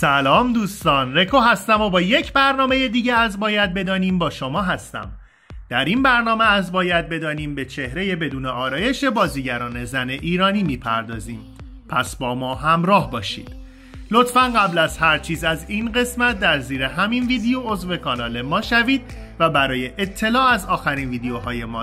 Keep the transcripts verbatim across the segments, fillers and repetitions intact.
سلام دوستان، رکو هستم و با یک برنامه دیگه از باید بدانیم با شما هستم. در این برنامه از باید بدانیم به چهره بدون آرایش بازیگران زن ایرانی میپردازیم. پس با ما همراه باشید. لطفاً قبل از هر چیز از این قسمت در زیر همین ویدیو عضو کانال ما شوید و برای اطلاع از آخرین ویدیوهای ما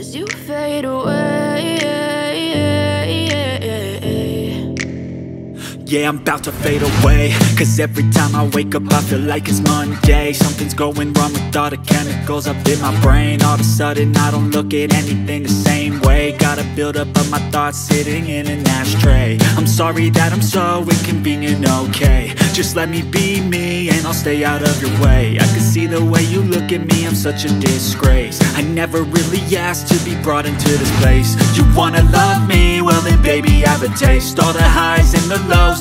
as you fade away. Yeah, I'm about to fade away. Cause every time I wake up I feel like it's Monday. Something's going wrong with all the chemicals up in my brain. All of a sudden I don't look at anything the same way. Gotta build up of my thoughts sitting in an ashtray. I'm sorry that I'm so inconvenient, okay. Just let me be me and I'll stay out of your way. I can see the way you look at me, I'm such a disgrace. I never really asked to be brought into this place. You wanna love me? Well then baby I have a taste. All the highs and the lows,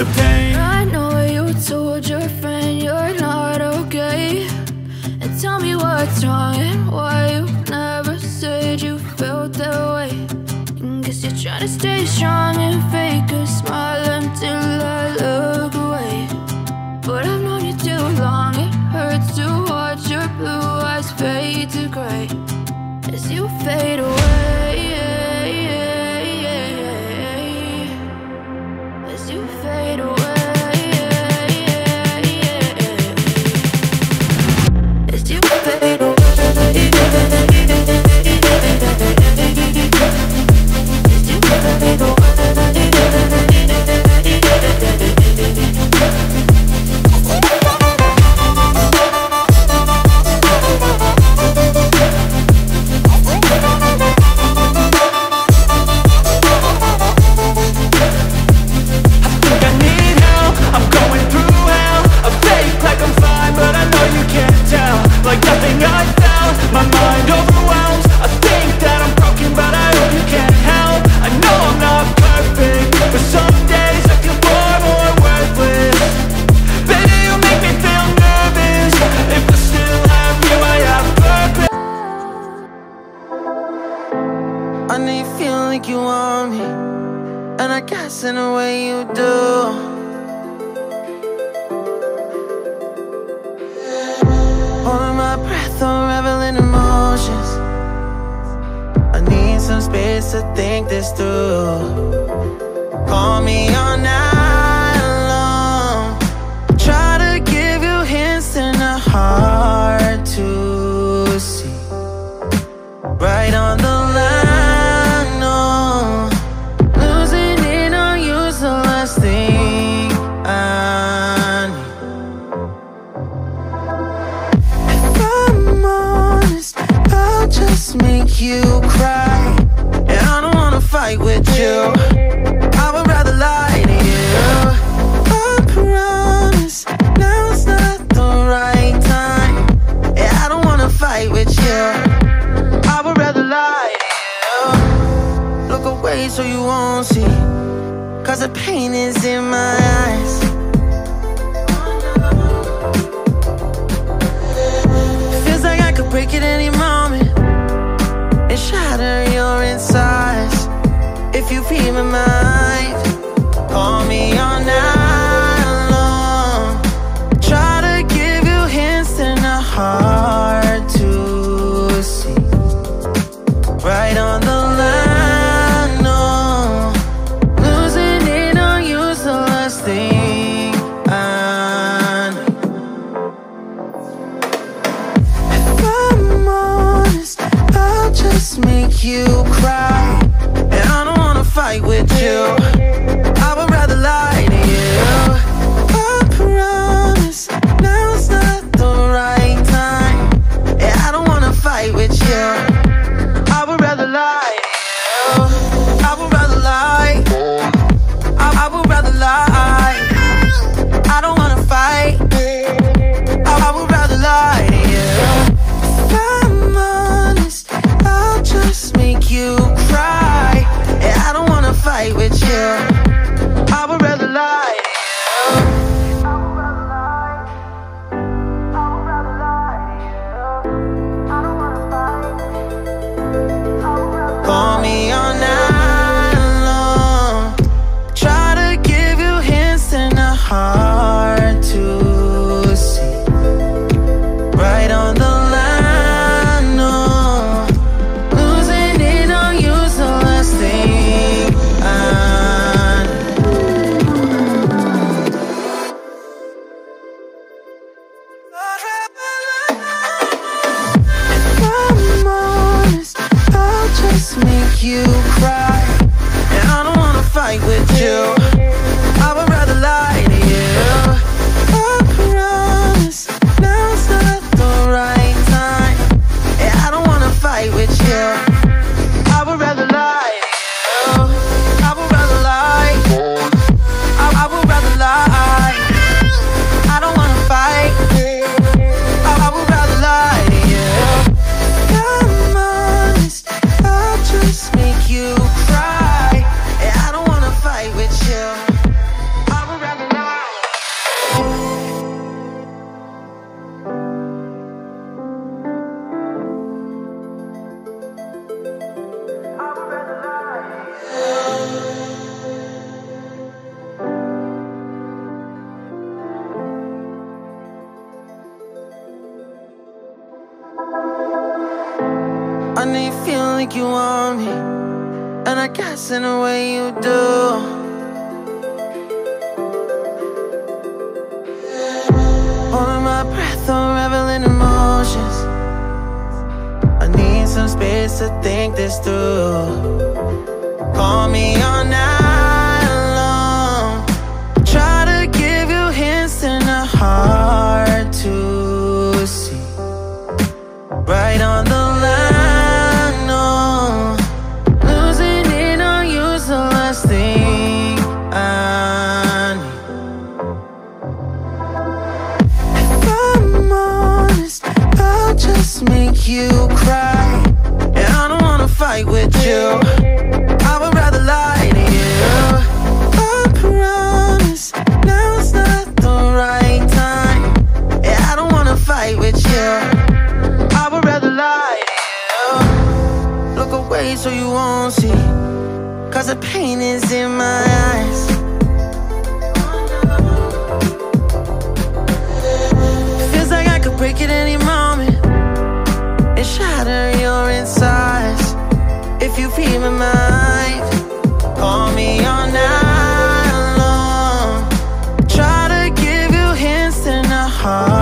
the pain. I know you told your friend you're not okay. And tell me what's wrong and why you never said you felt that way. Guess you're trying to stay strong and fake a smile until I look away. But I've known you too long, it hurts to watch your blue eyes fade to gray as you fade away, as you fade away, as you fade away. I know you feel like you want me, and I guess in a way you do. Holding my breath, I'm reveling emotions. I need some space to think this through. Call me all night long. Try to give you hints and a heart to see. Right on the make you cry, and I don't wanna fight with you. I would rather lie to you. I promise now's not the right time, and I don't wanna fight with you. I would rather lie to you. Look away so you won't see, cause the pain is in my eyes. It feels like I could break it any moment, shatter your insides. If you be my mind, call me all night long. Try to give you hints and a heart to see. Right on the line, no. Losing it on you's the last thing I need. If I'm honest, I'll just make you cry, and I don't wanna fight with you. I would rather lie. hard to see. Right on the line, no. Losing it on you's the last thing I need. If I'm honest, I'll just make you cry, and I don't wanna fight with you. I know you feel like you want me, and I guess in a way you do. Holding my breath or reveling emotions, I need some space to think this through. Call me all night long, try to give you hints and a hard to see. Right on the make you cry, and I don't wanna fight with you. I would rather lie to you. I promise now's not the right time, and I don't wanna fight with you. I would rather lie to you. Look away so you won't see, cause the pain is in my eyes. It feels like I could break it any moment, shatter your insides. If you feel my mind, call me all night long, try to give you hints in a heart.